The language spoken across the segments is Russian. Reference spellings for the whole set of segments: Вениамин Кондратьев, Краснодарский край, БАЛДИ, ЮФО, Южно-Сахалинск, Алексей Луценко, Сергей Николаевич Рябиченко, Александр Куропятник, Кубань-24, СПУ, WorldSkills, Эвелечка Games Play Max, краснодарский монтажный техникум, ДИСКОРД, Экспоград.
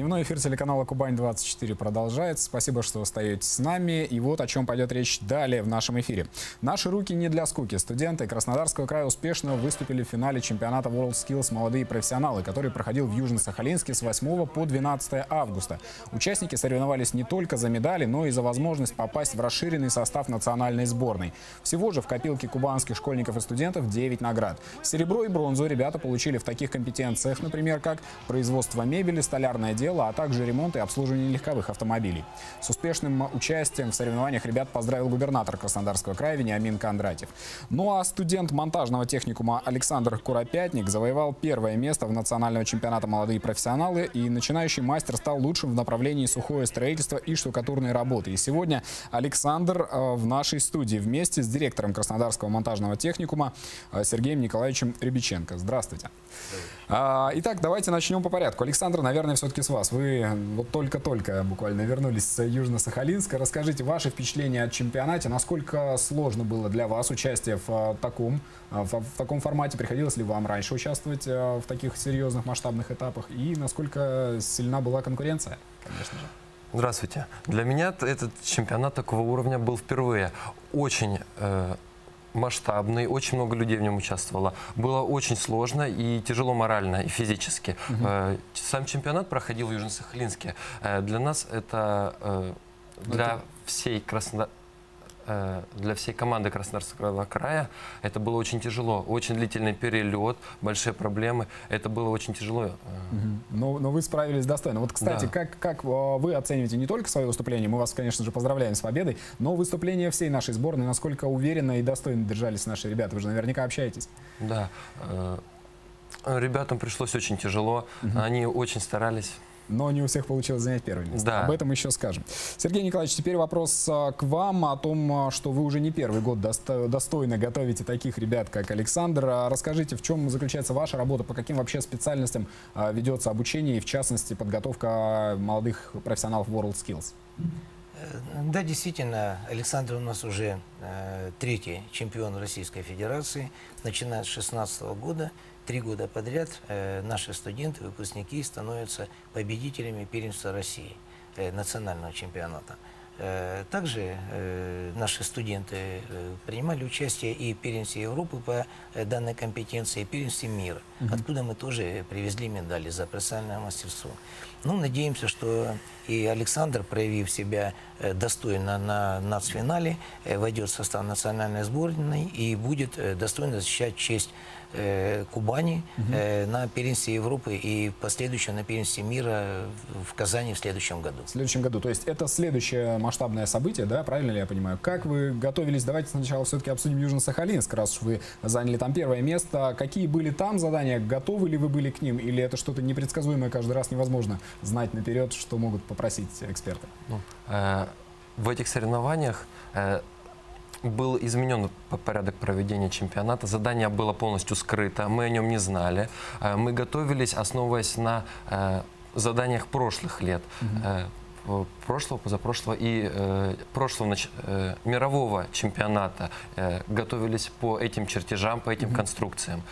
Дневной эфир телеканала «Кубань-24» продолжается. Спасибо, что остаетесь с нами. И вот о чем пойдет речь далее в нашем эфире. Наши руки не для скуки. Студенты Краснодарского края успешно выступили в финале чемпионата WorldSkills «Молодые профессионалы», который проходил в Южно-Сахалинске с 8 по 12 августа. Участники соревновались не только за медали, но и за возможность попасть в расширенный состав национальной сборной. Всего же в копилке кубанских школьников и студентов 9 наград. Серебро и бронзу ребята получили в таких компетенциях, например, как производство мебели, столярное дело, а также ремонт и обслуживание легковых автомобилей. С успешным участием в соревнованиях ребят поздравил губернатор Краснодарского края Вениамин Кондратьев. Ну а студент монтажного техникума Александр Куропятник завоевал первое место в национальном чемпионате «Молодые профессионалы», и начинающий мастер стал лучшим в направлении сухое строительство и штукатурной работы. И сегодня Александр в нашей студии вместе с директором Краснодарского монтажного техникума Сергеем Николаевичем Рябиченко. Здравствуйте. Итак, давайте начнем по порядку. Александр, наверное, все-таки с вас. Вы вот только-только буквально вернулись с Южно-Сахалинска. Расскажите ваши впечатления о чемпионате. Насколько сложно было для вас участие в таком формате? Приходилось ли вам раньше участвовать в таких серьезных масштабных этапах? И насколько сильна была конкуренция, конечно же? Здравствуйте. Для меня этот чемпионат такого уровня был впервые. Очень масштабный, очень много людей в нем участвовало. Было очень сложно и тяжело морально, и физически. Сам чемпионат проходил в Южно-Сахалинске. Для нас это для всей команды Краснодарского края это было очень тяжело. Очень длительный перелет, большие проблемы. Это было очень тяжело. Но вы справились достойно. Вот, кстати, да. как вы оцениваете не только свое выступление, мы вас, конечно же, поздравляем с победой, но выступление всей нашей сборной, насколько уверенно и достойно держались наши ребята? Вы же наверняка общаетесь. Да. Ребятам пришлось очень тяжело. Они очень старались. Но не у всех получилось занять первое место. Да. Об этом еще скажем. Сергей Николаевич, теперь вопрос к вам о том, что вы уже не первый год достойно готовите таких ребят, как Александр. Расскажите, в чем заключается ваша работа, по каким вообще специальностям ведется обучение и, в частности, подготовка молодых профессионалов WorldSkills? Да, действительно, Александр у нас уже третий чемпион Российской Федерации, начиная с 2016 года. 3 года подряд наши студенты, выпускники становятся победителями первенства России, национального чемпионата. Также наши студенты принимали участие и в первенстве Европы по данной компетенции, и в первенстве мира, откуда мы тоже привезли медали за профессиональное мастерство. Ну, надеемся, что и Александр, проявив себя достойно на нацфинале, войдет в состав национальной сборной и будет достойно защищать честь Кубани на первенстве Европы и последующем на первенстве мира в Казани в следующем году. В следующем году. То есть это следующее масштабное событие, да? Правильно ли я понимаю? Как вы готовились? Давайте сначала все-таки обсудим Южно-Сахалинск, раз уж вы заняли там первое место. Какие были там задания? Готовы ли вы были к ним? Или это что-то непредсказуемое, каждый раз невозможно знать наперед, что могут попросить эксперты? Ну, в этих соревнованиях был изменен порядок проведения чемпионата. Задание было полностью скрыто, мы о нем не знали. Мы готовились, основываясь на заданиях прошлых лет. Прошлого, позапрошлого и прошлого мирового чемпионата. Готовились по этим чертежам, по этим конструкциям.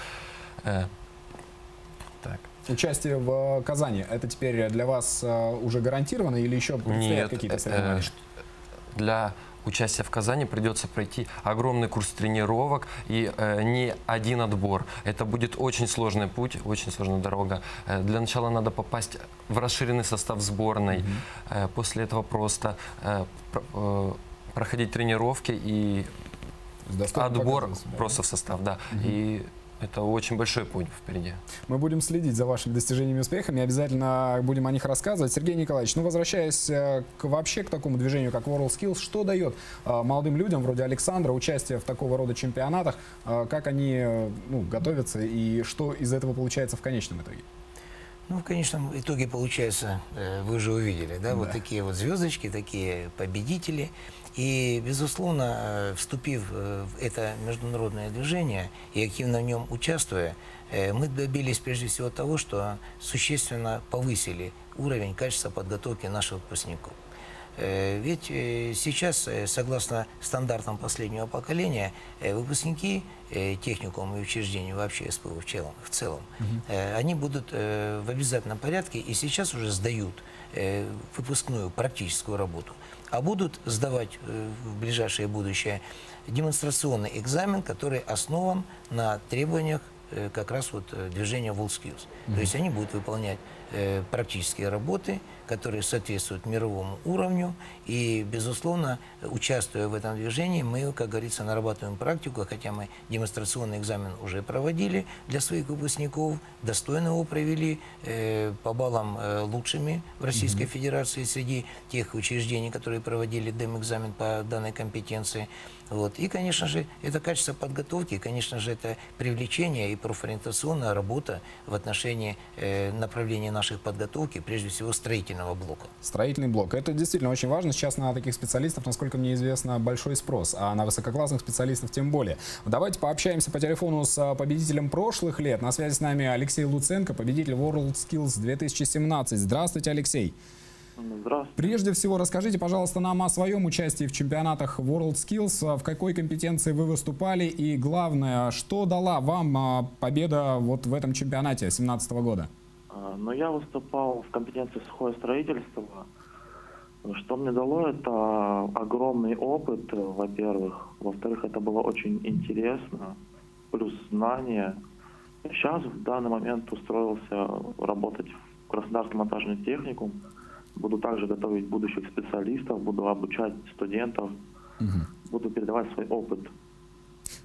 Участие в Казани, это теперь для вас уже гарантировано или еще предстоят какие-то соревнования? Для участия в Казани придется пройти огромный курс тренировок и не один отбор. Это будет очень сложный путь, очень сложная дорога. Для начала надо попасть в расширенный состав сборной. После этого просто проходить тренировки и отбор просто в состав. Да. И это очень большой путь впереди. Мы будем следить за вашими достижениями и успехами, обязательно будем о них рассказывать. Сергей Николаевич, ну возвращаясь вообще к такому движению, как WorldSkills, что дает молодым людям вроде Александра участие в такого рода чемпионатах? Как они готовятся и что из этого получается в конечном итоге? Ну, в конечном итоге получается, вы уже увидели, да, вот такие вот звездочки, такие победители. И, безусловно, вступив в это международное движение и активно в нем участвуя, мы добились прежде всего того, что существенно повысили уровень, качество подготовки наших выпускников. Ведь сейчас, согласно стандартам последнего поколения, выпускники техникума и учреждений, вообще СПУ в целом, они будут в обязательном порядке и сейчас уже сдают выпускную практическую работу. А будут сдавать в ближайшее будущее демонстрационный экзамен, который основан на требованиях как раз вот движения WorldSkills. То есть они будут выполнять практические работы, которые соответствуют мировому уровню. И, безусловно, участвуя в этом движении, мы, как говорится, нарабатываем практику, хотя мы демонстрационный экзамен уже проводили для своих выпускников, достойно его провели, по баллам лучшими в Российской Федерации среди тех учреждений, которые проводили дем-экзамен по данной компетенции. Вот. И, конечно же, это качество подготовки, и, конечно же, это привлечение и профориентационная работа в отношении направления нашей подготовки, прежде всего, строительного блока. Строительный блок. Это действительно очень важно. Сейчас на таких специалистов, насколько мне известно, большой спрос, а на высококлассных специалистов тем более. Давайте пообщаемся по телефону с победителем прошлых лет. На связи с нами Алексей Луценко, победитель WorldSkills 2017. Здравствуйте, Алексей. Прежде всего, расскажите, пожалуйста, нам о своем участии в чемпионатах WorldSkills, в какой компетенции вы выступали и, главное, что дала вам победа вот в этом чемпионате 2017 года? Ну, я выступал в компетенции сухое строительство. Что мне дало, это огромный опыт, во-первых. Во-вторых, это было очень интересно, плюс знания. Сейчас, в данный момент, устроился работать в Краснодарский монтажный техникум. Буду также готовить будущих специалистов, буду обучать студентов, буду передавать свой опыт.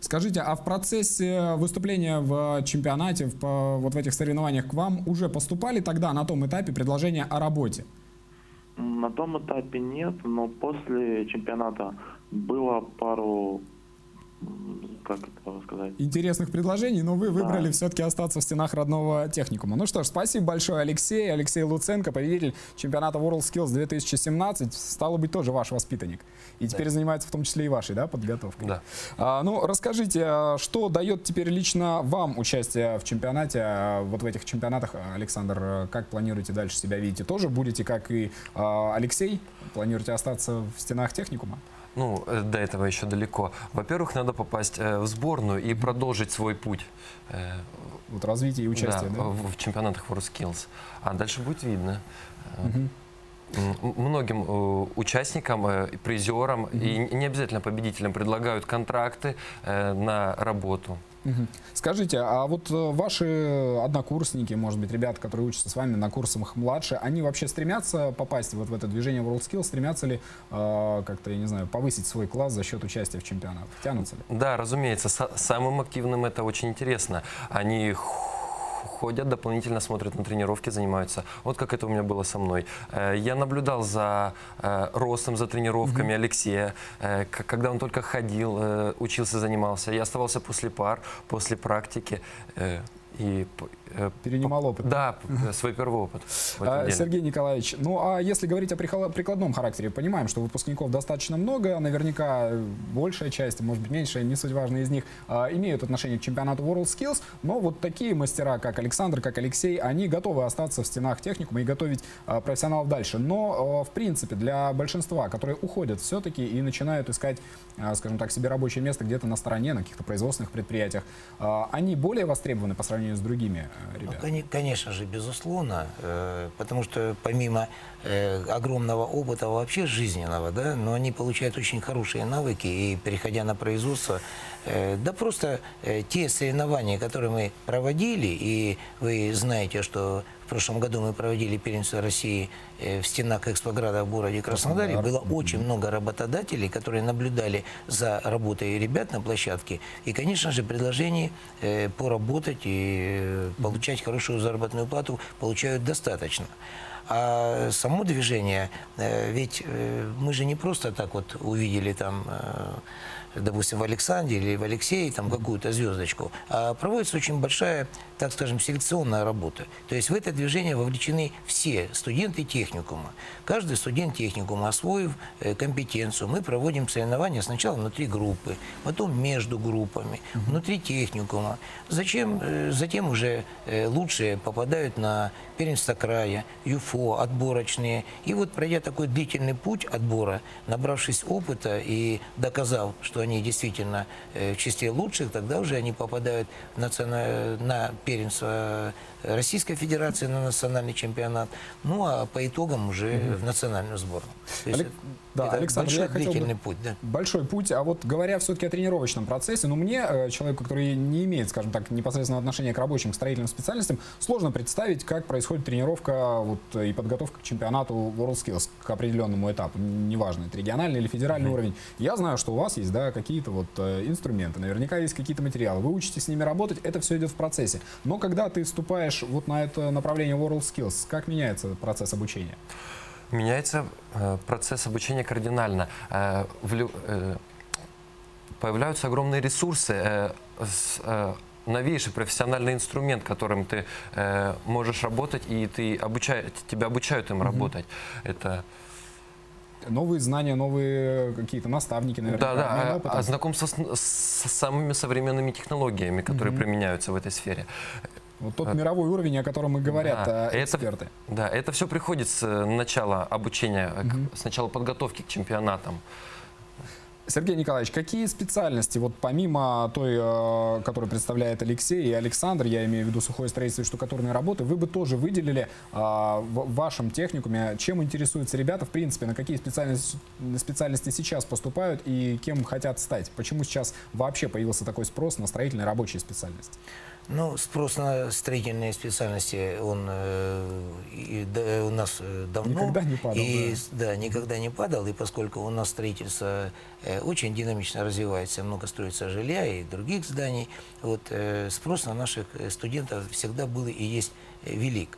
Скажите, а в процессе выступления в чемпионате, вот в этих соревнованиях, к вам уже поступали тогда на том этапе предложения о работе? На том этапе нет, но после чемпионата было пару, как это сказать, интересных предложений, но вы выбрали все-таки остаться в стенах родного техникума. Ну что ж, спасибо большое, Алексей. Алексей Луценко, победитель чемпионата WorldSkills 2017, стало быть, тоже ваш воспитанник. И теперь занимается в том числе и вашей подготовкой. Ну, расскажите, что дает теперь лично вам участие в чемпионате, вот в этих чемпионатах, Александр, как планируете дальше себя видите? Тоже будете, как и Алексей, планируете остаться в стенах техникума? Ну, до этого еще далеко. Во-первых, надо попасть в сборную и продолжить свой путь. Вот развитие и участие, да? В чемпионатах WorldSkills. А дальше будет видно. Многим участникам, призерам и не обязательно победителям предлагают контракты на работу. Скажите, а вот ваши однокурсники, может быть, ребята, которые учатся с вами на курсах младше, они вообще стремятся попасть вот в это движение WorldSkills, стремятся ли как-то, я не знаю, повысить свой класс за счет участия в чемпионатах? Тянутся ли? Да, разумеется, самым активным это очень интересно. Они ходят, дополнительно смотрят на тренировки, занимаются. Вот как это у меня было со мной. Я наблюдал за ростом, за тренировками Алексея, когда он только ходил, учился, занимался. Я оставался после пар, после практики. И перенимал опыт. Да, свой первый опыт. Сергей Николаевич, ну а если говорить о прикладном характере, понимаем, что выпускников достаточно много, наверняка большая часть, может быть меньшая, не суть важно, из них имеют отношение к чемпионату WorldSkills, но вот такие мастера, как Александр, как Алексей, они готовы остаться в стенах техникума и готовить профессионалов дальше. Но, в принципе, для большинства, которые уходят все-таки и начинают искать, скажем так, себе рабочее место где-то на стороне, на каких-то производственных предприятиях, они более востребованы по сравнению с другими ребятами? Ну, конечно же, безусловно, потому что помимо огромного опыта вообще жизненного, но они получают очень хорошие навыки, и переходя на производство, просто те соревнования, которые мы проводили, и вы знаете, что в прошлом году мы проводили первенство России в стенах Экспограда в городе Краснодаре. Было очень много работодателей, которые наблюдали за работой ребят на площадке. И, конечно же, предложений поработать и получать хорошую заработную плату получают достаточно. А само движение, ведь мы же не просто так вот увидели там допустим, в Александре или в Алексее там какую-то звездочку, а проводится очень большая, так скажем, селекционная работа. То есть в это движение вовлечены все студенты техникума. Каждый студент техникума, освоив компетенцию, мы проводим соревнования сначала внутри группы, потом между группами, внутри техникума. Затем уже лучшие попадают на первенство края, ЮФО, отборочные. И вот пройдя такой длительный путь отбора, набравшись опыта и доказав, что они действительно в числе лучших, тогда уже они попадают на первенство Российской Федерации, на национальный чемпионат, ну а по итогам уже в национальную сборную. Да, Александр, большой, длительный путь. Да. Большой путь. А вот говоря все-таки о тренировочном процессе, ну мне, человеку, который не имеет, скажем так, непосредственного отношения к рабочим, к строительным специальностям, сложно представить, как происходит тренировка вот, и подготовка к чемпионату WorldSkills, к определенному этапу, неважно, это региональный или федеральный уровень. Я знаю, что у вас есть какие-то вот инструменты, наверняка есть какие-то материалы, вы учитесь с ними работать, это все идет в процессе. Но когда ты вступаешь вот на это направление WorldSkills, как меняется процесс обучения? Меняется процесс обучения кардинально. Появляются огромные ресурсы, новейший профессиональный инструмент, которым ты можешь работать, и тебя обучают им работать. Это новые знания, новые какие-то наставники, наверное. Да, да, знакомство с самыми современными технологиями, которые применяются в этой сфере. Вот тот мировой уровень, о котором и говорят эксперты. Это все приходит с начала обучения, с начала подготовки к чемпионатам. Сергей Николаевич, какие специальности, вот помимо той, которую представляет Алексей и Александр, я имею в виду сухое строительство и штукатурные работы, вы бы тоже выделили в вашем техникуме? Чем интересуются ребята, в принципе, на какие специальности сейчас поступают и кем хотят стать? Почему сейчас вообще появился такой спрос на строительные рабочие специальности? Ну, спрос на строительные специальности, он у нас давно. Никогда не падал. Да, никогда не падал. И поскольку у нас строительство очень динамично развивается, много строится жилья и других зданий, вот, спрос на наших студентов всегда был и есть велик.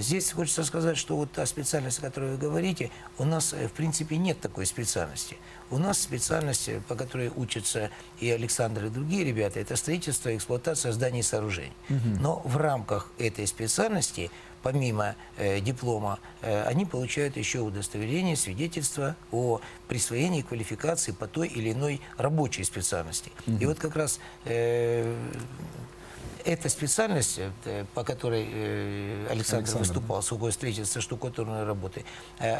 Здесь хочется сказать, что вот та специальность, о которой вы говорите, у нас, в принципе, нет такой специальности. У нас специальность, по которой учатся и Александр, и другие ребята, это строительство и эксплуатация зданий и сооружений. Но в рамках этой специальности, помимо диплома, они получают еще удостоверение, свидетельство о присвоении квалификации по той или иной рабочей специальности. И вот как раз эта специальность, по которой Александр выступал, сухое строительство, штукатурной работы,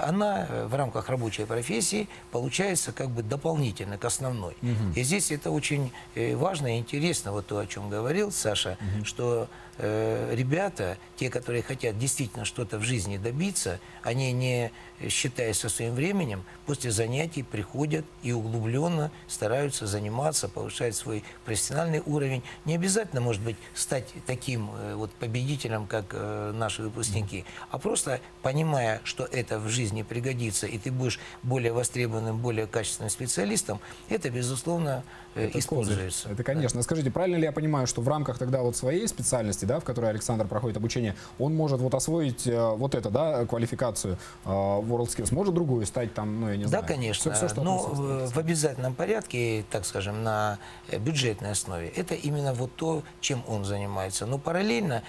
она в рамках рабочей профессии получается как бы дополнительно к основной. И здесь это очень важно и интересно, вот то, о чем говорил Саша, что ребята, те, которые хотят действительно что-то в жизни добиться, они, не считаясь со своим временем, после занятий приходят и углубленно стараются заниматься, повышать свой профессиональный уровень. Не обязательно, может быть, стать таким вот победителем, как наши выпускники, а просто понимая, что это в жизни пригодится, и ты будешь более востребованным, более качественным специалистом, это, безусловно, используется. Это, конечно. Да. Скажите, правильно ли я понимаю, что в рамках тогда вот своей специальности, да, в которой Александр проходит обучение, он может вот освоить вот эту, да, квалификацию WorldSkills, может другую стать там, ну, я не знаю. Да, конечно. Все, все, но в обязательном порядке, так скажем, на бюджетной основе. Это именно вот то, чем он занимается. Но параллельно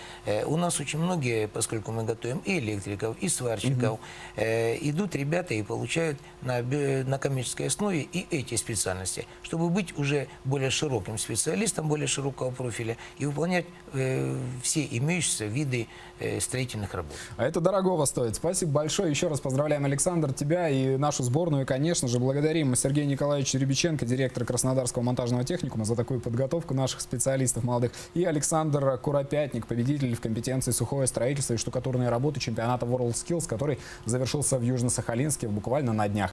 у нас очень многие, поскольку мы готовим и электриков, и сварщиков, идут ребята и получают на коммерческой основе и эти специальности, чтобы быть уже более широким специалистом, более широкого профиля и выполнять все имеющиеся виды строительных работ. А это дорогого стоит. Спасибо большое. Еще раз поздравляем, Александр, тебя и нашу сборную. И, конечно же, благодарим Сергея Николаевича Рябиченко, директора Краснодарского монтажного техникума, за такую подготовку наших специалистов молодых. И Александр Куропятник, победитель в компетенции сухое строительство и штукатурные работы чемпионата WorldSkills, который завершился в Южно-Сахалинске буквально на днях.